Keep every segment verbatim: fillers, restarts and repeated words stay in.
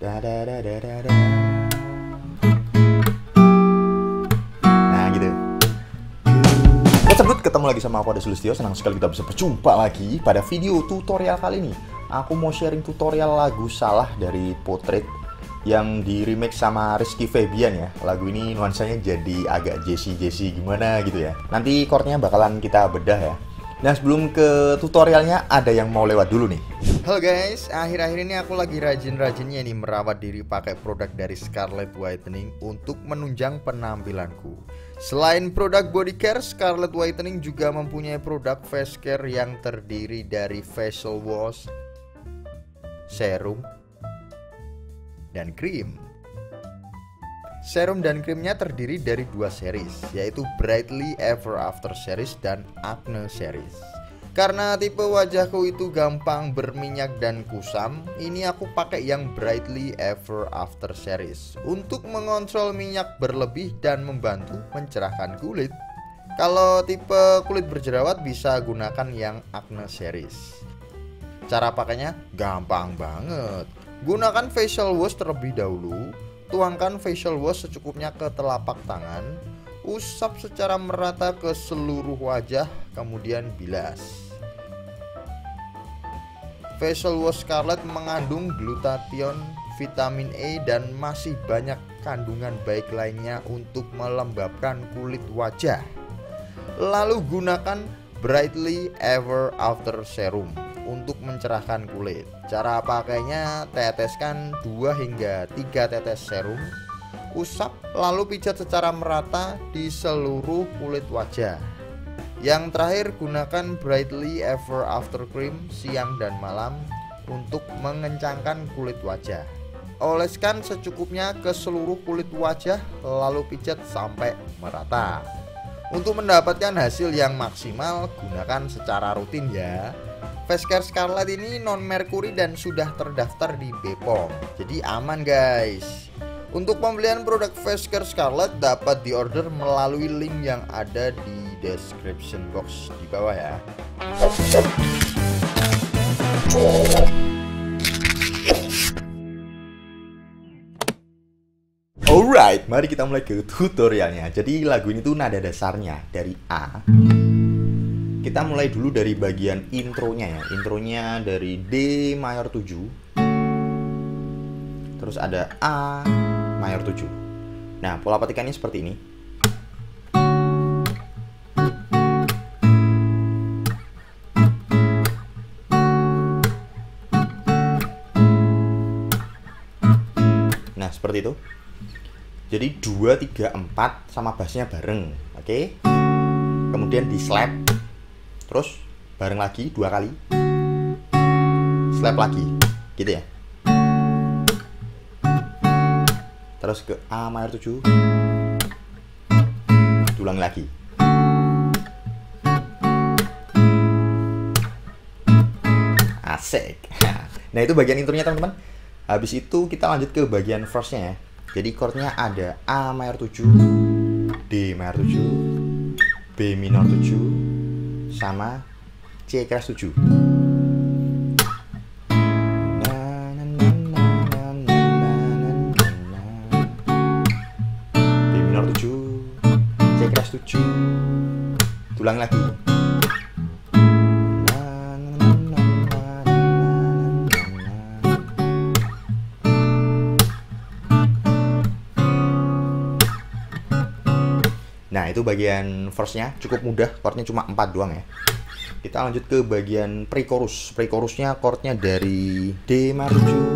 Da da da da da da. Nah gitu. What's up, ketemu lagi sama aku Ade Sulistio. Senang sekali kita bisa berjumpa lagi pada video tutorial kali ini. Aku mau sharing tutorial lagu Salah dari Potret yang di remix sama Rizky Febian ya. Lagu ini nuansanya jadi agak jazzy-jazzy gimana gitu ya. Nanti chordnya bakalan kita bedah ya. Nah sebelum ke tutorialnya, ada yang mau lewat dulu nih. Halo guys, akhir-akhir ini aku lagi rajin-rajinnya nih merawat diri pakai produk dari Scarlett Whitening untuk menunjang penampilanku. Selain produk body care, Scarlett Whitening juga mempunyai produk face care yang terdiri dari facial wash, serum, dan krim. Serum dan krimnya terdiri dari dua series, yaitu Brightly Ever After Series dan Acne Series. Karena tipe wajahku itu gampang berminyak dan kusam, ini aku pakai yang Brightly Ever After Series untuk mengontrol minyak berlebih dan membantu mencerahkan kulit. Kalau tipe kulit berjerawat bisa gunakan yang Acne Series. Cara pakainya gampang banget. Gunakan facial wash terlebih dahulu. Tuangkan facial wash secukupnya ke telapak tangan. Usap secara merata ke seluruh wajah, kemudian bilas. Facial wash Scarlett mengandung glutathione, vitamin E, dan masih banyak kandungan baik lainnya untuk melembabkan kulit wajah. Lalu gunakan Brightly Ever After Serum untuk mencerahkan kulit. Cara pakainya, teteskan dua hingga tiga tetes serum, usap lalu pijat secara merata di seluruh kulit wajah. Yang terakhir, gunakan Brightly Ever After Cream siang dan malam untuk mengencangkan kulit wajah. Oleskan secukupnya ke seluruh kulit wajah lalu pijat sampai merata. Untuk mendapatkan hasil yang maksimal, gunakan secara rutin ya. Face care Scarlett ini non-merkuri dan sudah terdaftar di B P O M, jadi aman guys. Untuk pembelian produk face care Scarlett dapat diorder melalui link yang ada di description box di bawah ya. Alright, mari kita mulai ke tutorialnya. Jadi lagu ini tuh nada dasarnya dari A. Kita mulai dulu dari bagian intronya ya. Intronya dari D mayor tujuh, terus ada A mayor tujuh. Nah pola petikannya seperti ini. Nah seperti itu. Jadi dua, tiga, empat sama bassnya bareng. Oke, kemudian di slap, terus bareng lagi dua kali, slap lagi gitu ya. Terus ke A mayor tujuh, ulangi lagi. Asik. Nah itu bagian intronya teman-teman. Habis itu kita lanjut ke bagian verse-nya ya. Jadi chordnya ada A mayor tujuh, D mayor tujuh, B minor tujuh, sama C keras tujuh. B minor tujuh, C keras tujuh. Tulang lagi. Nah itu bagian verse-nya, cukup mudah, chordnya cuma empat doang ya. Kita lanjut ke bagian pre-chorus. Pre-chorusnya chordnya dari D mayor tujuh,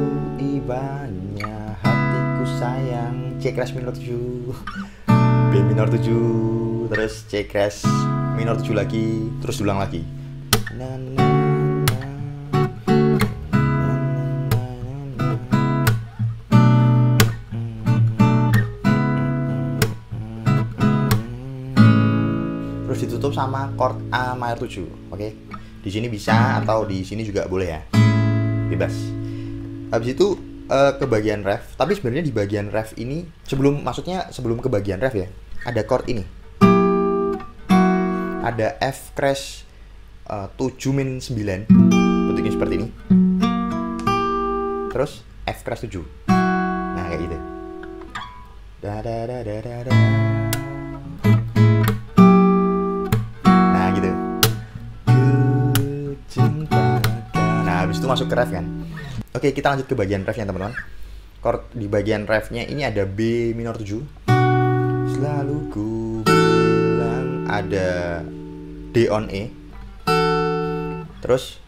ibanya hatiku sayang, C keras minor tujuh, B minor tujuh, terus C keras minor tujuh lagi, terus ulang lagi. Ditutup sama chord A mayor tujuh. Oke, di sini bisa atau di sini juga boleh ya, bebas. Habis itu uh, ke bagian ref. Tapi sebenarnya di bagian ref ini, sebelum maksudnya sebelum ke bagian ref ya, ada chord ini, ada F crash uh, tujuh min sembilan, bentuknya seperti ini. Terus F crash tujuh. kayak gitu. Nah gitu. Nah habis itu masuk ke ref kan. Oke, kita lanjut ke bagian refnya teman-teman. Chord di bagian refnya ini ada B minor tujuh. Selalu ku bilang, ada D on E. Terus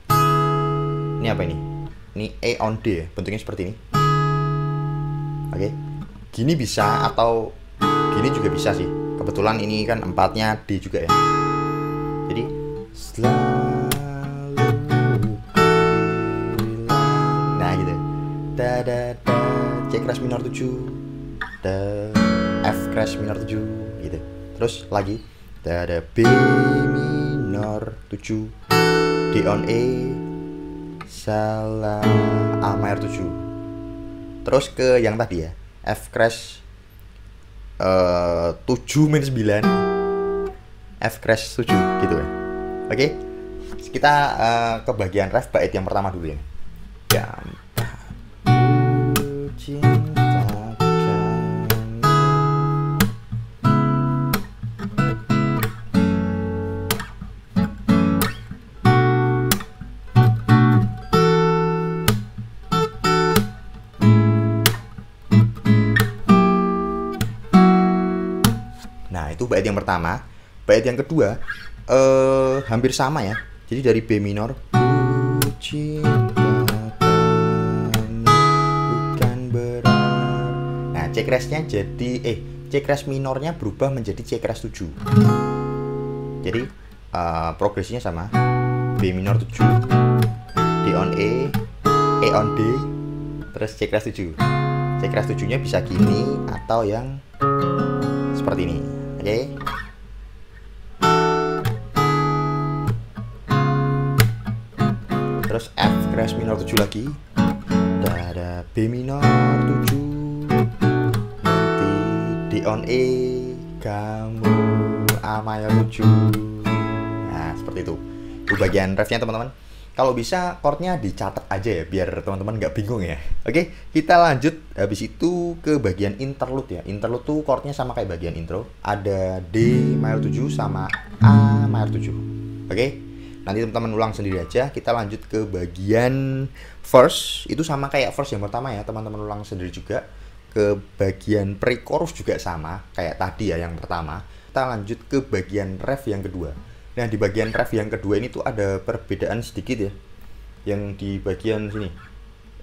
ini apa ini? Ini E on D ya, bentuknya seperti ini. Oke, gini bisa atau gini juga bisa sih. Kebetulan ini kan empatnya D juga ya. Jadi selalu bilang. Nah gitu. Da da da. C crash minor tujuh. Da F crash minor tujuh gitu. Terus lagi da da B minor tujuh. D on E. Salah A minor tujuh. Terus ke yang tadi ya, F crash uh, tujuh minus sembilan, F crash tujuh gitu ya. Oke, okay? Kita uh, ke bagian ref bait yang pertama dulu ya. Bait yang pertama. Bait yang kedua eh, hampir sama ya. Jadi dari B minor, bukan berat. Nah, C crash-nya jadi eh C crash minornya berubah menjadi C crash tujuh. Jadi eh, progresinya sama. B minor tujuh, D on E, E on D, terus C crash tujuh. C crash tujuh-nya bisa gini atau yang seperti ini. Oke, okay. Terus F crash minor tujuh lagi. Ada B minor tujuh. Nanti D on E. Kamu A mayor tujuh. Nah seperti itu. Itu bagian refnya teman-teman. Kalau bisa chordnya dicatat aja ya, biar teman-teman nggak bingung ya. Oke, okay, kita lanjut habis itu ke bagian interlude ya. Interlude tuh chordnya sama kayak bagian intro. Ada D mayor tujuh sama A mayor tujuh. Oke, okay? Nanti teman-teman ulang sendiri aja. Kita lanjut ke bagian verse. Itu sama kayak verse yang pertama ya, teman-teman ulang sendiri juga. Ke bagian pre-chorus juga sama kayak tadi ya yang pertama. Kita lanjut ke bagian ref yang kedua. Nah, di bagian ref yang kedua ini tuh ada perbedaan sedikit ya. Yang di bagian sini.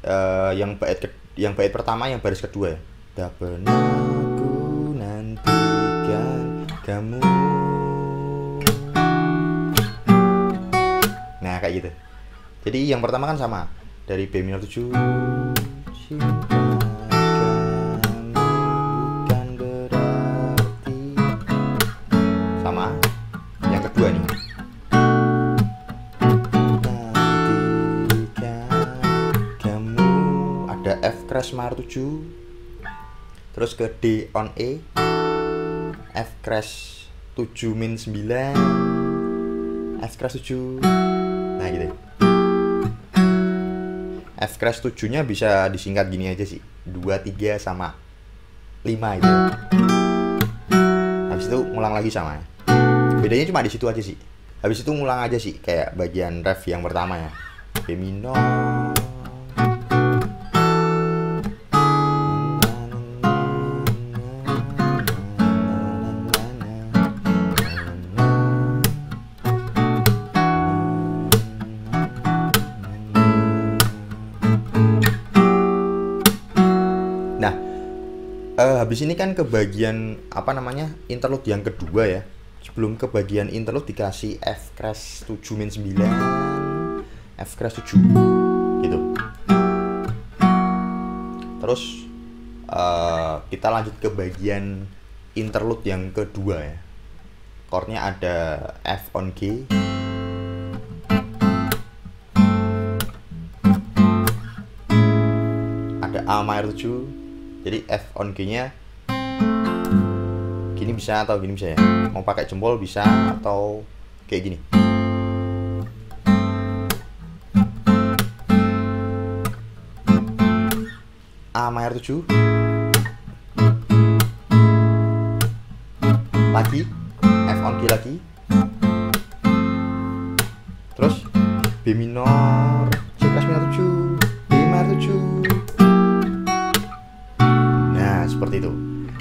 Uh, yang bait yang bait pertama, yang baris kedua ya. Tak pernah ku nantikan kamu. Nah, kayak gitu. Jadi yang pertama kan sama. Dari B minor tujuh. Crash mayor tujuh, terus ke D on E, F crash tujuh min sembilan, F crash tujuh. Nah gitu. F crash tujuh nya bisa disingkat gini aja sih, dua, tiga sama lima gitu. Habis itu ngulang lagi sama. Bedanya cuma di situ aja sih. Habis itu ngulang aja sih kayak bagian ref yang pertama ya. B minor habis ini kan ke bagian apa namanya interlude yang kedua ya. Sebelum ke bagian interlude dikasih F crash tujuh min sembilan, F crash tujuh gitu. Terus uh, kita lanjut ke bagian interlude yang kedua ya. Chordnya ada F on G, ada A mayor tujuh. Jadi F on G-nya gini bisa atau gini bisa ya. Mau pakai jempol bisa atau kayak gini. A mayor tujuh, B minor, C kelas minor tujuh, B minor tujuh. Nah, seperti itu.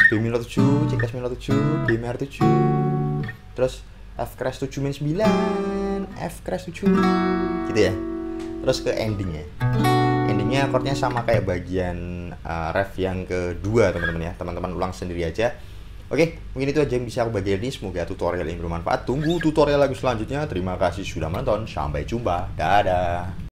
B minor tujuh, C kelas minor tujuh, B minor tujuh. Terus F kelas tujuh min sembilan, F kelas tujuh. Gitu ya. Terus ke endingnya. Endingnya akordnya sama kayak bagian uh, ref yang kedua, teman-teman ya. Teman-teman ulang sendiri aja. Oke, mungkin itu aja yang bisa aku bagikan ini. Semoga tutorial ini bermanfaat. Tunggu tutorial lagu selanjutnya. Terima kasih sudah menonton. Sampai jumpa. Dadah.